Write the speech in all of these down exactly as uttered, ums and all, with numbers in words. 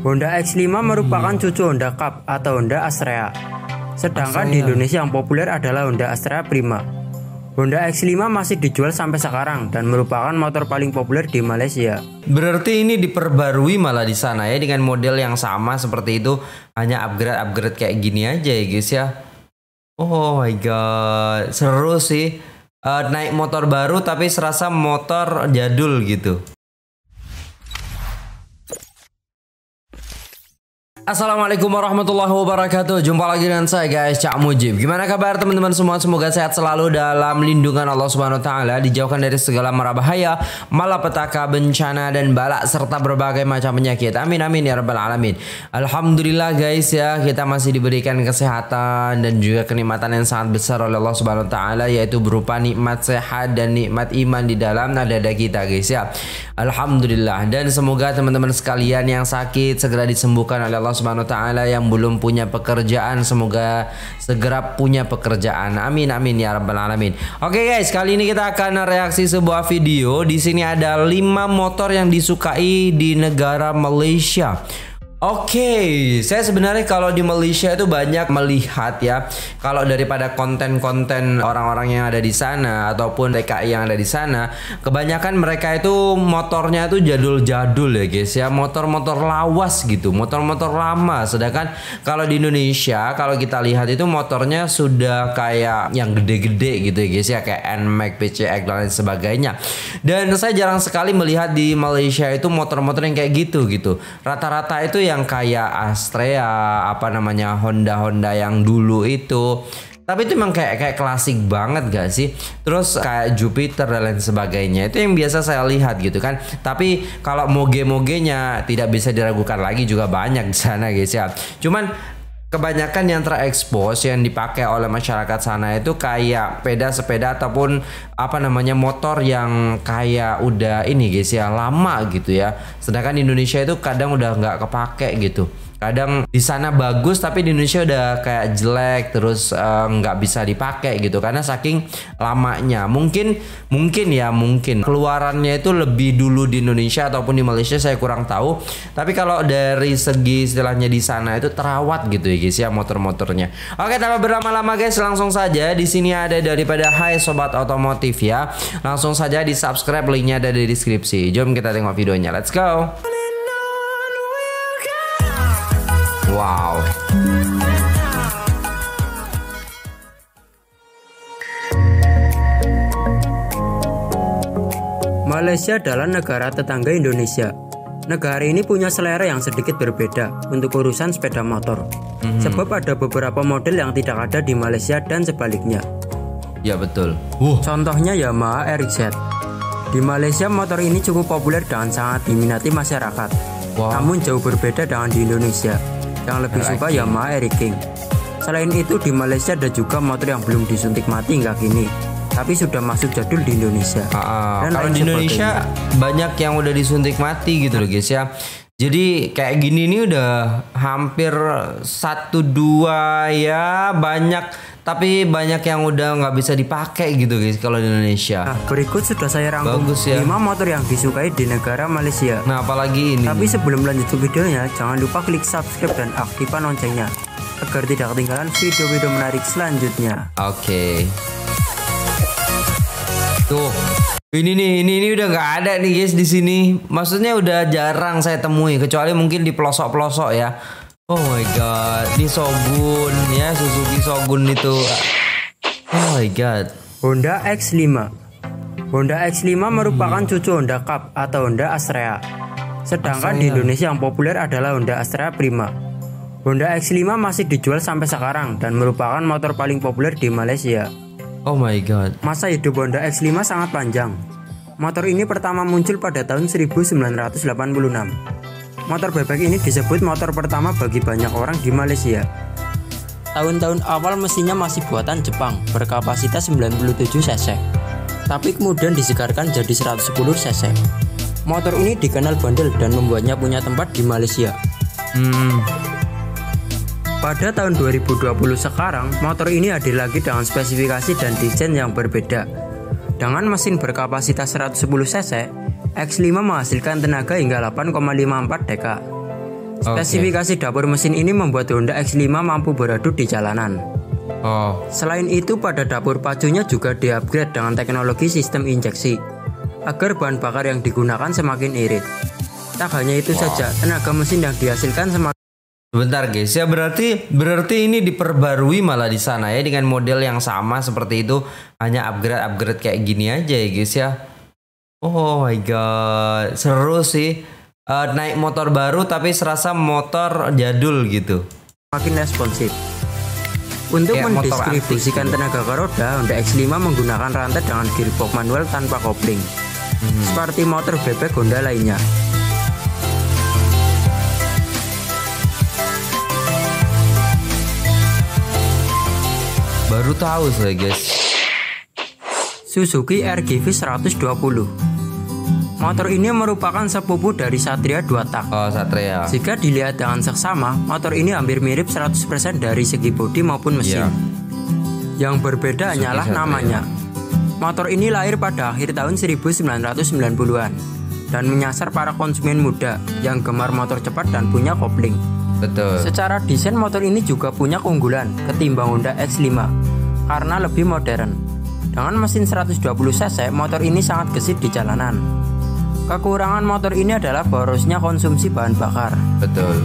Honda X lima merupakan cucu Honda Cup atau Honda Astrea. Sedangkan Astrea. di Indonesia yang populer adalah Honda Astrea Prima. Honda X lima masih dijual sampai sekarang dan merupakan motor paling populer di Malaysia. Berarti ini diperbarui malah di sana ya, dengan model yang sama seperti itu, hanya upgrade-upgrade kayak gini aja ya guys ya. Oh my god, seru sih. Uh, naik motor baru tapi serasa motor jadul gitu. Assalamualaikum warahmatullahi wabarakatuh. Jumpa lagi dengan saya guys, Cak Mujib. Gimana kabar teman-teman semua? Semoga sehat selalu dalam lindungan Allah Subhanahu wa taala, dijauhkan dari segala mara bahaya, malapetaka, bencana dan bala serta berbagai macam penyakit. Amin amin ya rabbal alamin. Alhamdulillah guys ya, kita masih diberikan kesehatan dan juga kenikmatan yang sangat besar oleh Allah Subhanahu wa taala, yaitu berupa nikmat sehat dan nikmat iman di dalam dada kita guys ya. Alhamdulillah, dan semoga teman-teman sekalian yang sakit segera disembuhkan oleh Allah Subhanahu wa taala, yang belum punya pekerjaan semoga segera punya pekerjaan. Amin amin ya rabbal alamin. Oke guys, kali ini kita akan reaksi sebuah video. Di sini ada lima motor yang disukai di negara Malaysia. Oke, okay, saya sebenarnya kalau di Malaysia itu banyak melihat ya, kalau daripada konten-konten orang-orang yang ada di sana ataupun T K I yang ada di sana, kebanyakan mereka itu motornya itu jadul-jadul ya guys ya, motor-motor lawas gitu, motor-motor lama. Sedangkan kalau di Indonesia, kalau kita lihat itu motornya sudah kayak yang gede-gede gitu ya guys ya, kayak N M A X, P C X dan lain sebagainya. Dan saya jarang sekali melihat di Malaysia itu motor-motor yang kayak gitu gitu. Rata-rata itu ya yang kayak Astrea, apa namanya, Honda-Honda yang dulu itu. Tapi itu memang kayak kayak klasik banget gak sih? Terus kayak Jupiter dan lain sebagainya. Itu yang biasa saya lihat gitu kan. Tapi kalau moge-mogenya tidak bisa diragukan lagi, juga banyak di sana guys ya. Cuman kebanyakan yang terekspos yang dipakai oleh masyarakat sana itu kayak sepeda-sepeda ataupun apa namanya motor yang kayak udah ini guys ya, lama gitu ya. Sedangkan di Indonesia itu kadang udah nggak kepake gitu. Kadang di sana bagus tapi di Indonesia udah kayak jelek, terus nggak uh, bisa dipakai gitu karena saking lamanya. Mungkin mungkin ya mungkin keluarannya itu lebih dulu di Indonesia ataupun di Malaysia, saya kurang tahu. Tapi kalau dari segi istilahnya di sana itu terawat gitu ya guys ya motor-motornya. Oke, tanpa berlama-lama guys, langsung saja. Di sini ada daripada Hai Sobat Otomotif ya. Langsung saja di subscribe, linknya ada di deskripsi. Jom kita tengok videonya, let's go. Wow. Malaysia adalah negara tetangga Indonesia. Negara ini punya selera yang sedikit berbeda untuk urusan sepeda motor. Mm-hmm. Sebab ada beberapa model yang tidak ada di Malaysia dan sebaliknya. Ya betul. Uh. Contohnya Yamaha R X Z. Di Malaysia motor ini cukup populer dan sangat diminati masyarakat. Wow. Namun jauh berbeda dengan di Indonesia, yang lebih suka Yamaha R X King. Selain itu di Malaysia ada juga motor yang belum disuntik mati hingga kini, tapi sudah masuk jadul di Indonesia. Uh, Dan kalau di Indonesia banyak yang udah disuntik mati gitu loh guys ya. Jadi kayak gini nih udah hampir satu dua ya, banyak. Tapi banyak yang udah nggak bisa dipakai gitu guys kalau di Indonesia. Nah, berikut sudah saya rangkum Bagus, ya. lima motor yang disukai di negara Malaysia. Nah, apalagi ini. Tapi sebelum lanjut ke videonya, jangan lupa klik subscribe dan aktifkan loncengnya agar tidak ketinggalan video-video menarik selanjutnya. Oke. Okay. Tuh. Ini nih, ini ini udah nggak ada nih guys di sini. Maksudnya udah jarang saya temui, kecuali mungkin di pelosok-pelosok ya. Oh my god, di Shogun ya, Suzuki Shogun itu. Oh my god. Honda X lima. Honda X lima hmm. merupakan cucu Honda Cup atau Honda Astrea. Sedangkan Astrea. di Indonesia yang populer adalah Honda Astrea Prima. Honda X lima masih dijual sampai sekarang dan merupakan motor paling populer di Malaysia. Oh my god. Masa hidup Honda X lima sangat panjang. Motor ini pertama muncul pada tahun seribu sembilan ratus delapan puluh enam. Motor bebek ini disebut motor pertama bagi banyak orang di Malaysia. Tahun-tahun awal mesinnya masih buatan Jepang, berkapasitas sembilan puluh tujuh cc. Tapi kemudian disegarkan jadi seratus sepuluh cc. Motor ini dikenal bandel dan membuatnya punya tempat di Malaysia. Hmm. Pada tahun dua ribu dua puluh sekarang, motor ini hadir lagi dengan spesifikasi dan desain yang berbeda. Dengan mesin berkapasitas seratus sepuluh cc, X lima menghasilkan tenaga hingga delapan koma lima empat deka. Spesifikasi okay. dapur mesin ini membuat Honda X lima mampu beradu di jalanan. Oh. Selain itu, pada dapur pacunya juga diupgrade dengan teknologi sistem injeksi agar bahan bakar yang digunakan semakin irit. Tak hanya itu wow. saja, tenaga mesin yang dihasilkan semakin. Bentar guys, ya berarti berarti ini diperbarui malah di sana ya dengan model yang sama seperti itu, hanya upgrade-upgrade kayak gini aja ya guys ya. Oh my god, seru sih. Uh, naik motor baru tapi serasa motor jadul gitu. Makin responsif. Untuk ya, mendistribusikan tenaga ke roda, Honda X lima menggunakan rantai dengan gearbox manual tanpa kopling. Hmm. Seperti motor bebek Honda lainnya. Baru tahu saya guys. Suzuki R G V seratus dua puluh. Motor ini merupakan sepupu dari Satria dua tak. Oh, Satria. Jika dilihat dengan seksama, motor ini hampir mirip seratus persen dari segi bodi maupun mesin. Yeah. Yang berbeda Suzuki hanyalah Satria. Namanya. Motor ini lahir pada akhir tahun seribu sembilan ratus sembilan puluhan dan menyasar para konsumen muda yang gemar motor cepat dan punya kopling. Betul. Secara desain motor ini juga punya keunggulan ketimbang Honda X lima karena lebih modern. Dengan mesin seratus dua puluh cc, motor ini sangat gesit di jalanan. Kekurangan motor ini adalah borosnya konsumsi bahan bakar. Betul.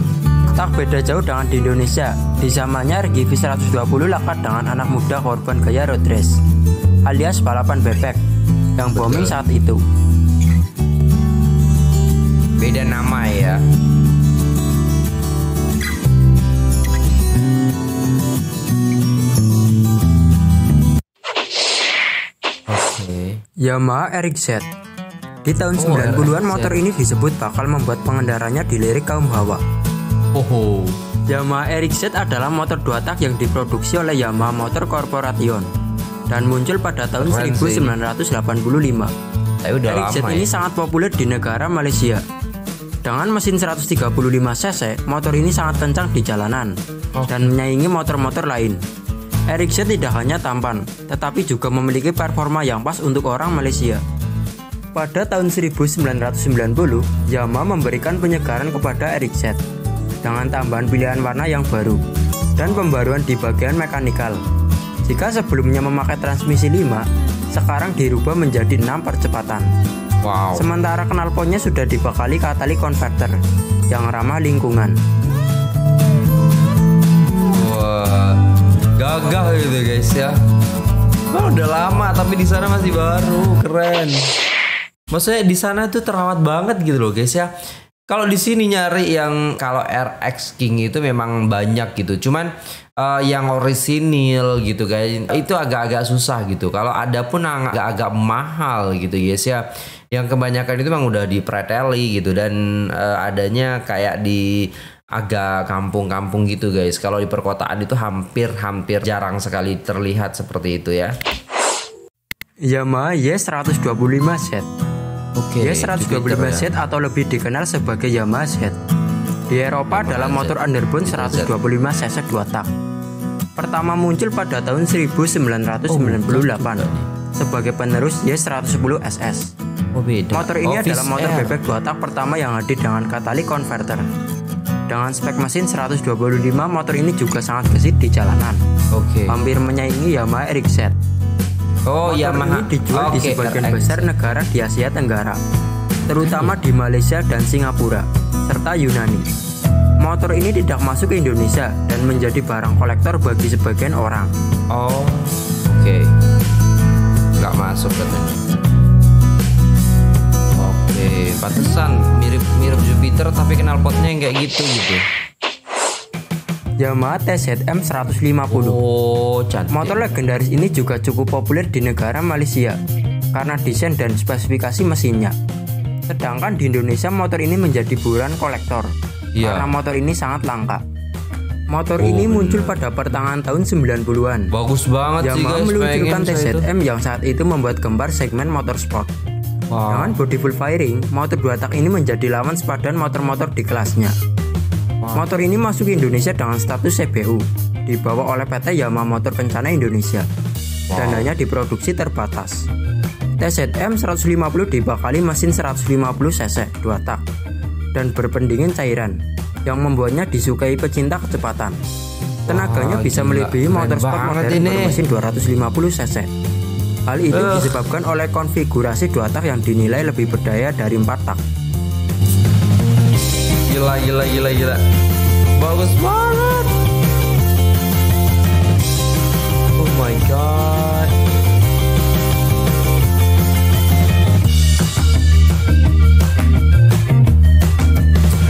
Tak beda jauh dengan di Indonesia. Di zamannya R G V seratus dua puluh lekat dengan anak muda korban gaya road race alias balapan bebek yang booming saat itu. Beda nama ya. Yamaha R X Z. Di tahun oh, sembilan puluhan motor ini disebut bakal membuat pengendaranya dilirik kaum hawa. Oho. Yamaha R X Z adalah motor dua tak yang diproduksi oleh Yamaha Motor Corporation dan muncul pada tahun seribu sembilan ratus delapan puluh lima. Udah R X Z lama, ya? Ini sangat populer di negara Malaysia. Dengan mesin seratus tiga puluh lima cc, motor ini sangat kencang di jalanan oh. dan menyaingi motor-motor lain. R X Z tidak hanya tampan, tetapi juga memiliki performa yang pas untuk orang Malaysia. Pada tahun seribu sembilan ratus sembilan puluh, Yamaha memberikan penyegaran kepada R X Z dengan tambahan pilihan warna yang baru dan pembaruan di bagian mekanikal. Jika sebelumnya memakai transmisi lima, sekarang dirubah menjadi enam percepatan. Wow. Sementara knalpotnya sudah dibekali katalik konverter yang ramah lingkungan. Gagah gitu guys ya. Wah, udah lama tapi di sana masih baru, keren. Maksudnya di sana tuh terawat banget gitu loh guys ya. Kalau di sini nyari yang kalau R X King itu memang banyak gitu. Cuman uh, yang orisinil gitu guys itu agak-agak susah gitu. Kalau ada pun agak-agak mahal gitu guys ya. Yang kebanyakan itu memang udah dipreteli gitu dan uh, adanya kayak di agak kampung-kampung gitu guys. Kalau di perkotaan itu hampir-hampir jarang sekali terlihat seperti itu ya. Yamaha Y seratus dua puluh lima Z. Oke. Y seratus dua puluh lima Z atau lebih dikenal sebagai Yamaha Z. Di Eropa adalah motor underbone seratus dua puluh lima cc dua tak. Pertama muncul pada tahun seribu sembilan ratus sembilan puluh delapan sebagai penerus Y seratus sepuluh S S. Motor ini adalah motor bebek dua tak pertama yang hadir dengan katalik konverter. Dengan spek mesin seratus dua puluh lima, motor ini juga sangat gesit di jalanan. Oke. Okay. Hampir menyaingi Yamaha R X Z. Oh, motor Yamaha ini dijual okay, di sebagian R X Z. Besar negara di Asia Tenggara, terutama di Malaysia dan Singapura, serta Yunani. Motor ini tidak masuk ke Indonesia dan menjadi barang kolektor bagi sebagian orang. Oh, oke. Okay. Nggak masuk katanya. Eh, pantesan mirip-mirip Jupiter tapi knalpotnya enggak gitu gitu. Yamaha T Z M seratus lima puluh. Oh, cantik. Motor legendaris ini juga cukup populer di negara Malaysia karena desain dan spesifikasi mesinnya. Sedangkan di Indonesia motor ini menjadi buruan kolektor yeah. karena motor ini sangat langka. Motor oh, ini bener. muncul pada pertengahan tahun sembilan puluhan. Bagus banget sih guys. Yamaha meluncurkan T Z M yang saat itu membuat gembar segmen motor sport. Wow. Dengan body full firing, motor dua tak ini menjadi lawan sepadan motor-motor di kelasnya. Wow. Motor ini masuk ke Indonesia dengan status C B U, dibawa oleh P T Yamaha Motor Kencana Indonesia, wow. dan hanya diproduksi terbatas. T Z M seratus lima puluh dibekali mesin seratus lima puluh cc dua tak dan berpendingin cairan. yang membuatnya disukai pecinta kecepatan. Tenaganya wow, bisa melebihi motor sport modern bermesin dua ratus lima puluh cc. Hal itu uh. disebabkan oleh konfigurasi dua tak yang dinilai lebih berdaya dari empat tak. Gila, gila, gila, gila. Bagus banget. Oh my god.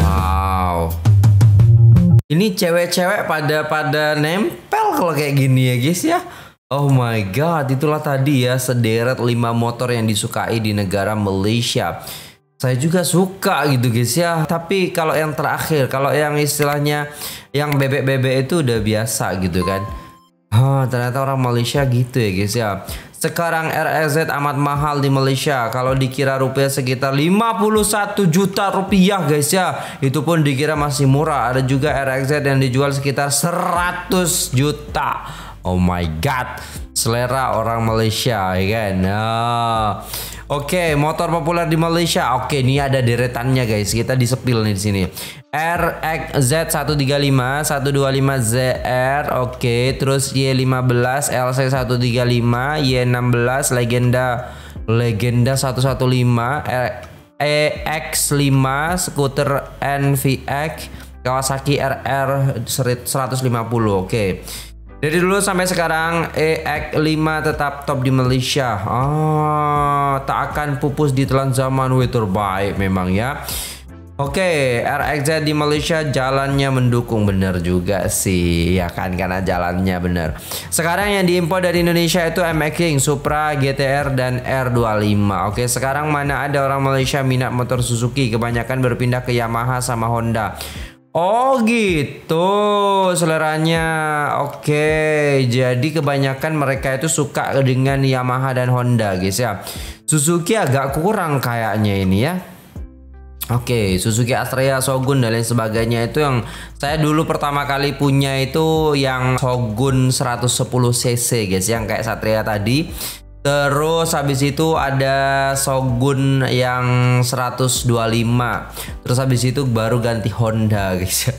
Wow. Ini cewek-cewek pada pada nempel kalau kayak gini ya guys ya. Oh my god, itulah tadi ya sederet lima motor yang disukai di negara Malaysia. Saya juga suka gitu guys ya. Tapi kalau yang terakhir, kalau yang istilahnya yang bebek-bebek itu udah biasa gitu kan. Hah, ternyata orang Malaysia gitu ya guys ya. Sekarang R R Z amat mahal di Malaysia. Kalau dikira rupiah sekitar lima puluh satu juta rupiah guys ya. Itu pun dikira masih murah. Ada juga R R Z yang dijual sekitar seratus juta. Oh my god, selera orang Malaysia ya kan. Oh. Oke, okay, motor populer di Malaysia. Oke, okay, ini ada deretannya guys. Kita disepil nih di sini. R X Z seratus tiga puluh lima, seratus dua puluh lima Z R. Oke, okay. Terus Y lima belas, L C seratus tiga puluh lima, Y enam belas legenda legenda seratus lima belas, E X lima, skuter N V X, Kawasaki R R seratus lima puluh. Oke. Okay. Dari dulu sampai sekarang E X lima tetap top di Malaysia. Oh, tak akan pupus di telan zaman. Wih, terbaik memang ya. Oke, R X Z di Malaysia jalannya mendukung, bener juga sih ya kan, karena jalannya bener. Sekarang yang diimpor dari Indonesia itu M X King, Supra, G T R dan R dua puluh lima. Oke, sekarang mana ada orang Malaysia minat motor Suzuki, kebanyakan berpindah ke Yamaha sama Honda. Oh gitu seleranya. Oke, jadi kebanyakan mereka itu suka dengan Yamaha dan Honda guys ya. Suzuki agak kurang kayaknya ini ya. Oke, Suzuki Astrea, Shogun dan lain sebagainya itu yang saya dulu pertama kali punya itu yang Shogun seratus sepuluh cc guys, yang kayak Satria tadi. Terus habis itu ada Shogun yang seratus dua puluh lima. Terus habis itu baru ganti Honda guys.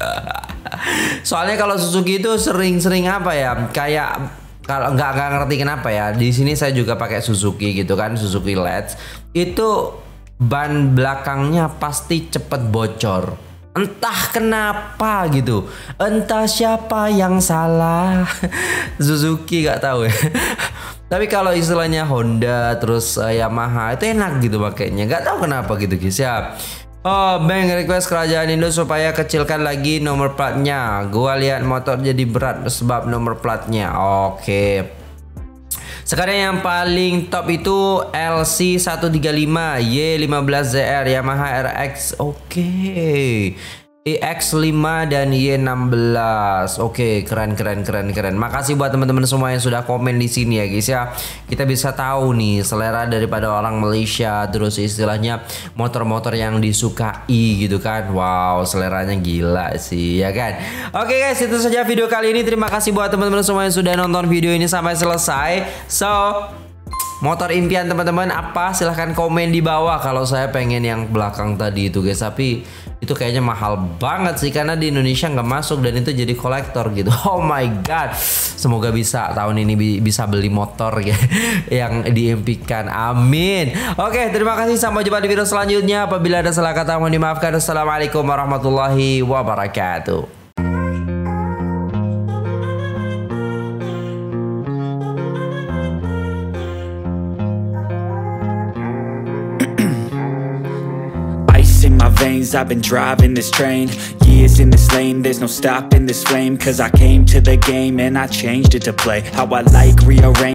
Soalnya kalau Suzuki itu sering-sering apa ya, kayak kalau nggak nggak ngerti kenapa ya. Di sini saya juga pakai Suzuki gitu kan, Suzuki Let's. Itu ban belakangnya pasti cepet bocor. Entah kenapa gitu. Entah siapa yang salah. Suzuki nggak tahu ya. Tapi kalau istilahnya Honda terus uh, Yamaha itu enak gitu pakainya, nggak tahu kenapa gitu guys ya. Oh, Bang request kerajaan Indo supaya kecilkan lagi nomor platnya. Gua lihat motor jadi berat sebab nomor platnya. Oke. Okay. Sekarang yang paling top itu L C seratus tiga puluh lima, Y lima belas Z R, Yamaha R X. Oke. Okay. E X lima dan Y enam belas. Oke, keren keren keren keren. Makasih buat teman-teman semua yang sudah komen di sini ya guys ya. Kita bisa tahu nih selera daripada orang Malaysia, terus istilahnya motor-motor yang disukai gitu kan. Wow, seleranya gila sih ya kan. Oke guys, itu saja video kali ini. Terima kasih buat teman-teman semua yang sudah nonton video ini sampai selesai. So, motor impian teman-teman apa? Silahkan komen di bawah. Kalau saya pengen yang belakang tadi itu guys, tapi itu kayaknya mahal banget sih, karena di Indonesia nggak masuk dan itu jadi kolektor gitu. Oh my god, semoga bisa tahun ini bisa beli motor ya yang diimpikan. Amin. Oke, terima kasih, sampai jumpa di video selanjutnya. Apabila ada salah kata mohon dimaafkan. Assalamualaikum warahmatullahi wabarakatuh. I've been driving this train, years in this lane, there's no stopping this flame, cause I came to the game and I changed it to play how I like, rearrange.